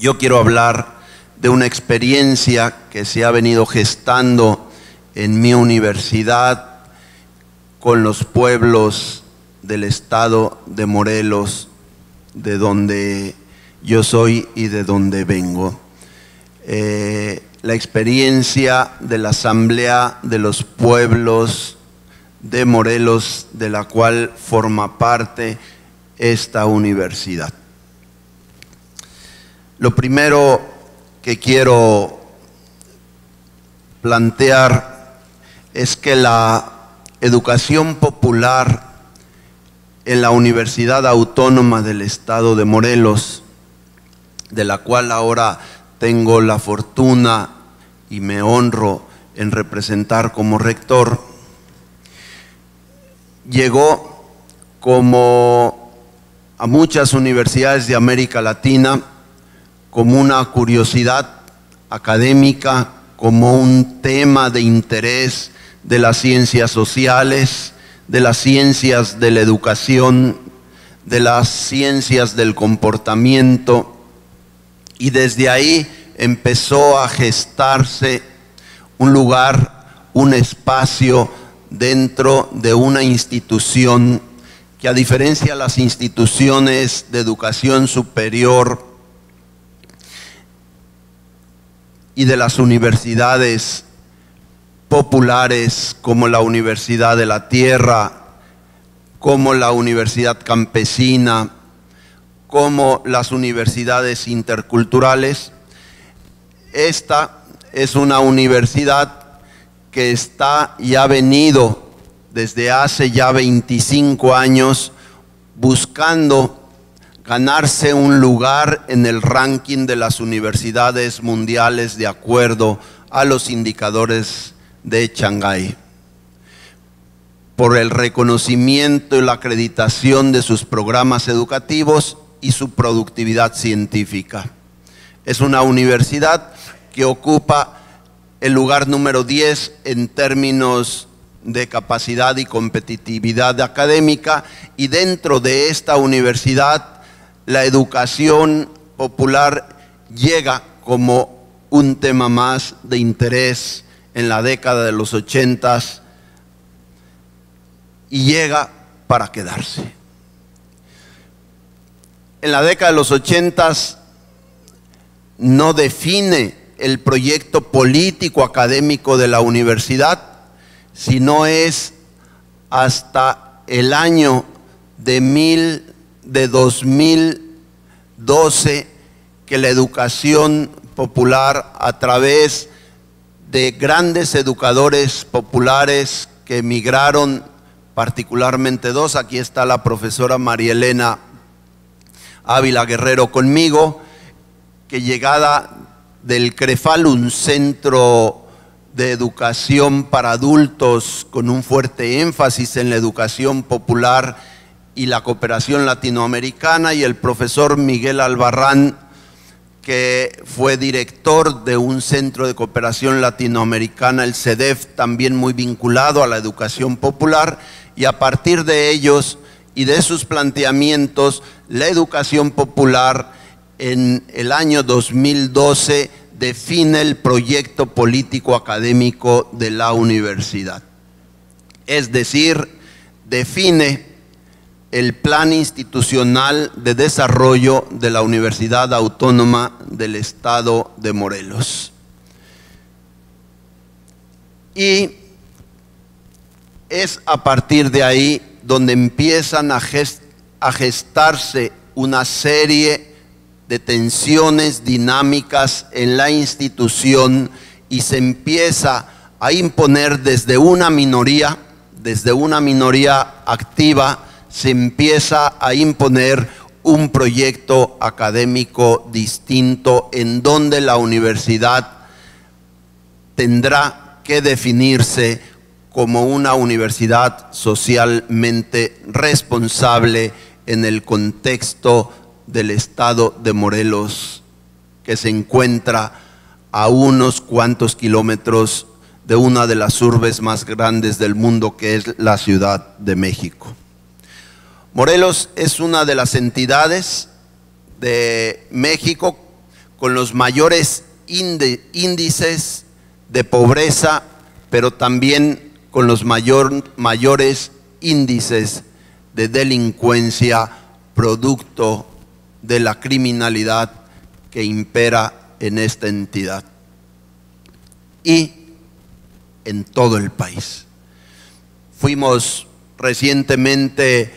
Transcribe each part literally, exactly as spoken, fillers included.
Yo quiero hablar de una experiencia que se ha venido gestando en mi universidad con los pueblos del estado de Morelos, de donde yo soy y de donde vengo. Eh, la experiencia de la Asamblea de los Pueblos de Morelos, de la cual forma parte esta universidad. Lo primero que quiero plantear es que la educación popular en la Universidad Autónoma del Estado de Morelos, de la cual ahora tengo la fortuna y me honro en representar como rector, llegó, como a muchas universidades de América Latina, como una curiosidad académica, como un tema de interés de las ciencias sociales, de las ciencias de la educación, de las ciencias del comportamiento, y desde ahí empezó a gestarse un lugar, un espacio dentro de una institución que, a diferencia de las instituciones de educación superior y de las universidades populares como la Universidad de la Tierra, como la Universidad Campesina, como las universidades interculturales, esta es una universidad que está y ha venido desde hace ya veinticinco años buscando ganarse un lugar en el ranking de las universidades mundiales de acuerdo a los indicadores de Shanghái, por el reconocimiento y la acreditación de sus programas educativos y su productividad científica. Es una universidad que ocupa el lugar número diez en términos de capacidad y competitividad académica, y dentro de esta universidad la educación popular llega como un tema más de interés en la década de los ochentas y llega para quedarse. En la década de los ochentas no define el proyecto político académico de la universidad, sino es hasta el año de, mil, de dos mil doce que la educación popular, a través de grandes educadores populares que emigraron, particularmente dos, aquí está la profesora María Elena Ávila Guerrero conmigo, que llegada del CREFAL, un centro de educación para adultos con un fuerte énfasis en la educación popular y la cooperación latinoamericana, y el profesor Miguel Albarrán, que fue director de un centro de cooperación latinoamericana, el CEDEF, también muy vinculado a la educación popular, y a partir de ellos y de sus planteamientos, la educación popular en el año dos mil doce define el proyecto político académico de la universidad. Es decir, define el plan institucional de desarrollo de la Universidad Autónoma del Estado de Morelos. Y es a partir de ahí donde empiezan a, gest- a gestarse una serie de tensiones dinámicas en la institución, y se empieza a imponer desde una minoría, desde una minoría activa, se empieza a imponer un proyecto académico distinto, en donde la universidad tendrá que definirse como una universidad socialmente responsable en el contexto del estado de Morelos, que se encuentra a unos cuantos kilómetros de una de las urbes más grandes del mundo, que es la Ciudad de México. Morelos es una de las entidades de México con los mayores índices de pobreza, pero también con los mayor, mayores índices de delincuencia producto de la criminalidad que impera en esta entidad y en todo el país. Fuimos recientemente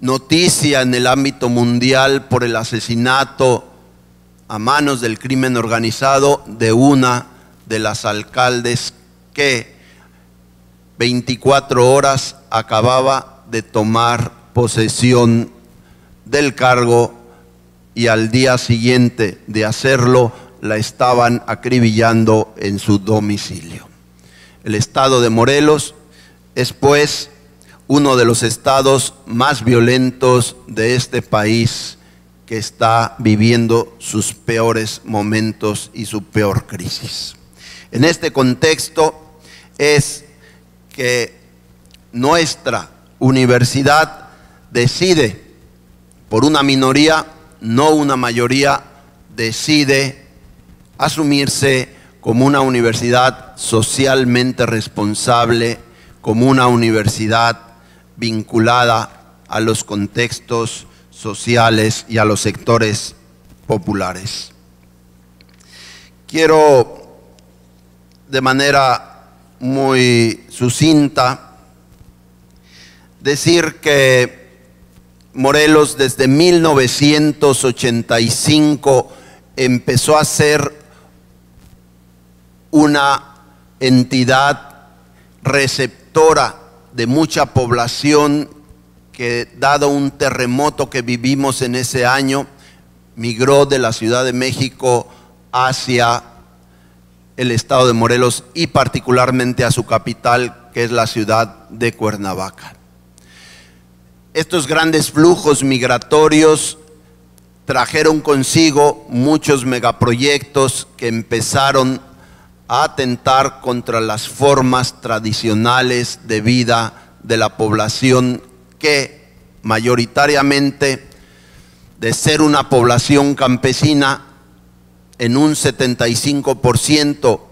noticia en el ámbito mundial por el asesinato a manos del crimen organizado de una de las alcaldes que veinticuatro horas acababa de tomar posesión del cargo y al día siguiente de hacerlo la estaban acribillando en su domicilio. El estado de Morelos es pues uno de los estados más violentos de este país, que está viviendo sus peores momentos y su peor crisis. En este contexto es que nuestra universidad decide, por una minoría, no una mayoría, decide asumirse como una universidad socialmente responsable, como una universidad vinculada a los contextos sociales y a los sectores populares. Quiero, de manera muy sucinta, decir que Morelos desde mil novecientos ochenta y cinco empezó a ser una entidad receptora de mucha población que, dado un terremoto que vivimos en ese año, migró de la Ciudad de México hacia el estado de Morelos y particularmente a su capital, que es la ciudad de Cuernavaca. Estos grandes flujos migratorios trajeron consigo muchos megaproyectos que empezaron a atentar contra las formas tradicionales de vida de la población, que mayoritariamente, de ser una población campesina, en un setenta y cinco por ciento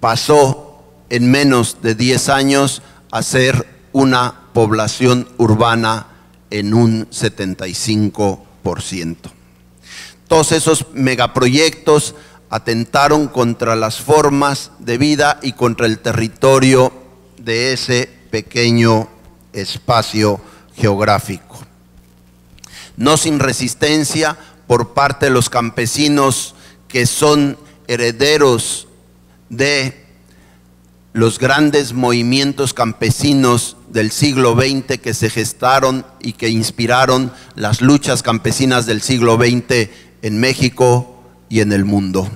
pasó en menos de diez años a ser una población urbana en un setenta y cinco por ciento. Todos esos megaproyectos atentaron contra las formas de vida y contra el territorio de ese pequeño espacio geográfico. No sin resistencia por parte de los campesinos, que son herederos de los grandes movimientos campesinos del siglo veinte que se gestaron y que inspiraron las luchas campesinas del siglo veinte en México y en el mundo.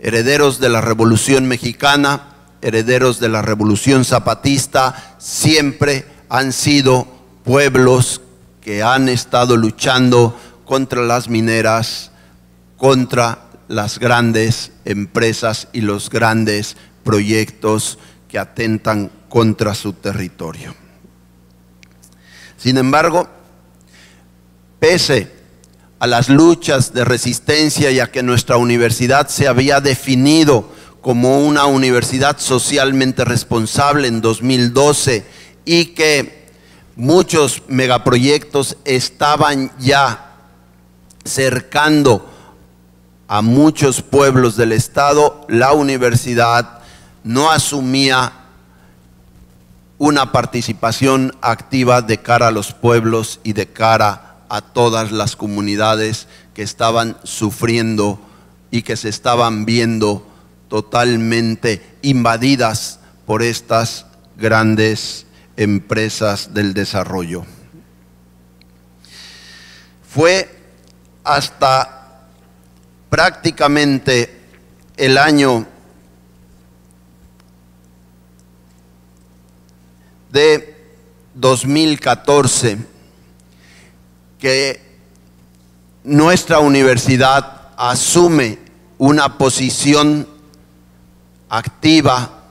Herederos de la Revolución Mexicana, herederos de la Revolución Zapatista, siempre han sido pueblos que han estado luchando contra las mineras, contra las grandes empresas y los grandes proyectos que atentan contra su territorio. Sin embargo, pese a las luchas de resistencia y a que nuestra universidad se había definido como una universidad socialmente responsable en dos mil doce y que muchos megaproyectos estaban ya cercando a muchos pueblos del estado, la universidad no asumía una participación activa de cara a los pueblos y de cara a todas las comunidades que estaban sufriendo y que se estaban viendo totalmente invadidas por estas grandes empresas del desarrollo. Fue hasta prácticamente el año de dos mil catorce que nuestra universidad asume una posición activa,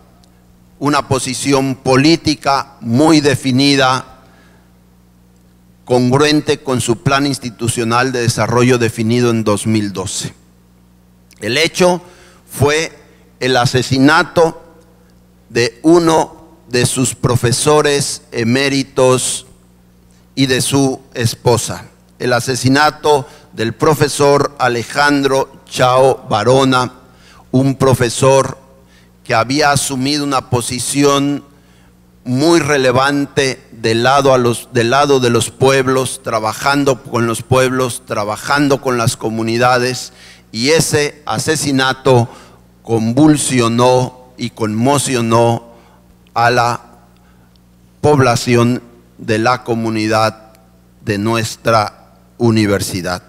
una posición política muy definida, congruente con su plan institucional de desarrollo definido en dos mil doce. El hecho fue el asesinato de uno de sus profesores eméritos y de su esposa, el asesinato del profesor Alejandro Chao Varona, un profesor que había asumido una posición muy relevante del lado, a los, del lado de los pueblos, trabajando con los pueblos, trabajando con las comunidades, y ese asesinato convulsionó y conmocionó a la población de la comunidad de nuestra universidad.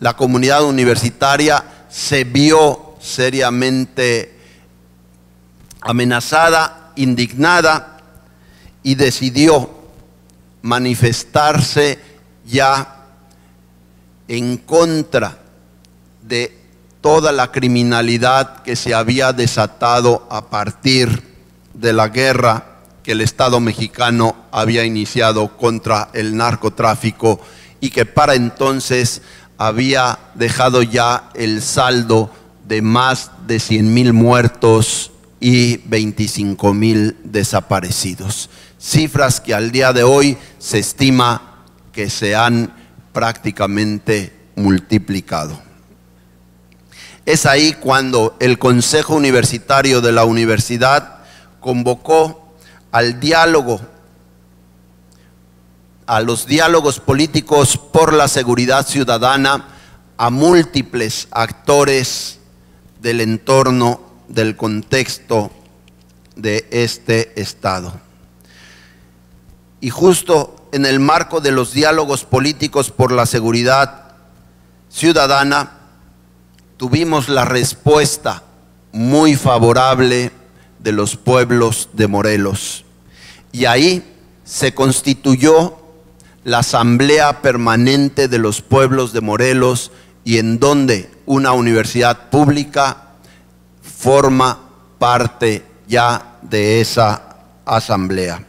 La comunidad universitaria se vio seriamente amenazada, indignada, y decidió manifestarse ya en contra de toda la criminalidad que se había desatado a partir de la guerra que el Estado mexicano había iniciado contra el narcotráfico y que para entonces había dejado ya el saldo de más de cien mil muertos y veinticinco mil desaparecidos. Cifras que al día de hoy se estima que se han prácticamente multiplicado. Es ahí cuando el Consejo Universitario de la Universidad convocó al diálogo, a los diálogos políticos por la seguridad ciudadana, a múltiples actores del entorno, del contexto de este Estado. Y justo en el marco de los diálogos políticos por la seguridad ciudadana, tuvimos la respuesta muy favorable de los pueblos de Morelos, y ahí se constituyó la Asamblea Permanente de los Pueblos de Morelos, y en donde una universidad pública forma parte ya de esa asamblea.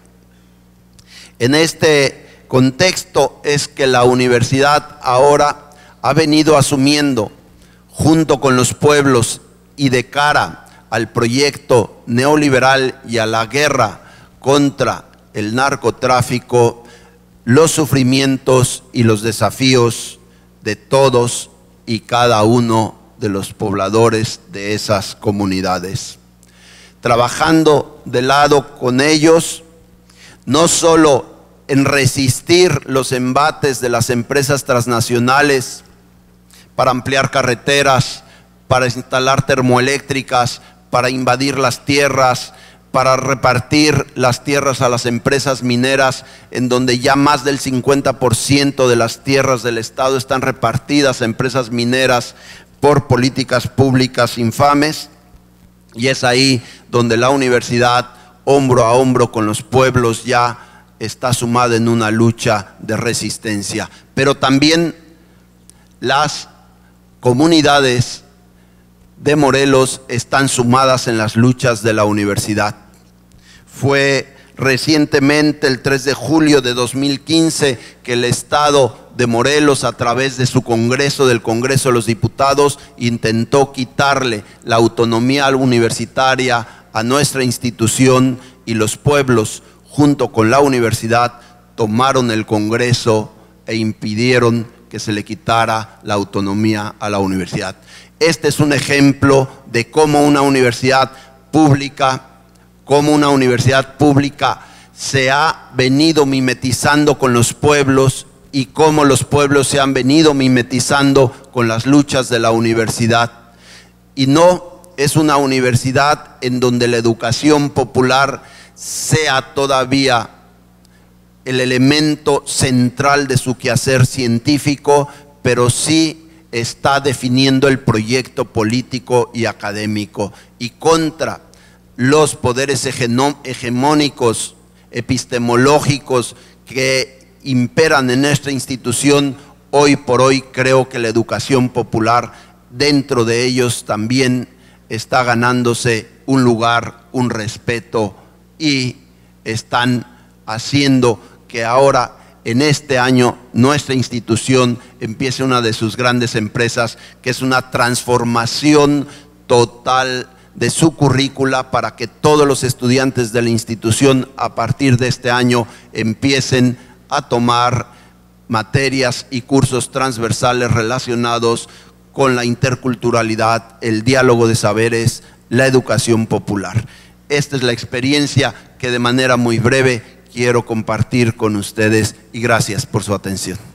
En este contexto es que la universidad ahora ha venido asumiendo, junto con los pueblos y de cara al proyecto neoliberal y a la guerra contra el narcotráfico, los sufrimientos y los desafíos de todos y cada uno de los pobladores de esas comunidades. Trabajando de lado con ellos, no solo en resistir los embates de las empresas transnacionales para ampliar carreteras, para instalar termoeléctricas, para invadir las tierras, para repartir las tierras a las empresas mineras, en donde ya más del cincuenta por ciento de las tierras del Estado están repartidas a empresas mineras por políticas públicas infames. Y es ahí donde la universidad, hombro a hombro con los pueblos, ya está sumada en una lucha de resistencia. Pero también las comunidades de Morelos están sumadas en las luchas de la universidad. Fue recientemente, el tres de julio de dos mil quince, que el Estado de Morelos, a través de su Congreso, del Congreso de los Diputados, intentó quitarle la autonomía universitaria a nuestra institución, y los pueblos, junto con la universidad, tomaron el Congreso e impidieron que se le quitara la autonomía a la universidad. Este es un ejemplo de cómo una universidad pública, cómo una universidad pública se ha venido mimetizando con los pueblos, y cómo los pueblos se han venido mimetizando con las luchas de la universidad. Y no es una universidad en donde la educación popular sea todavía el elemento central de su quehacer científico, pero sí está definiendo el proyecto político y académico, y contra los poderes hegemónicos, epistemológicos que imperan en nuestra institución. Hoy por hoy creo que la educación popular dentro de ellos también está ganándose un lugar, un respeto, y están haciendo que ahora en este año nuestra institución empiece una de sus grandes empresas, que es una transformación total de su currícula para que todos los estudiantes de la institución a partir de este año empiecen a tomar materias y cursos transversales relacionados con la interculturalidad, el diálogo de saberes, la educación popular. Esta es la experiencia que de manera muy breve quiero compartir con ustedes y gracias por su atención.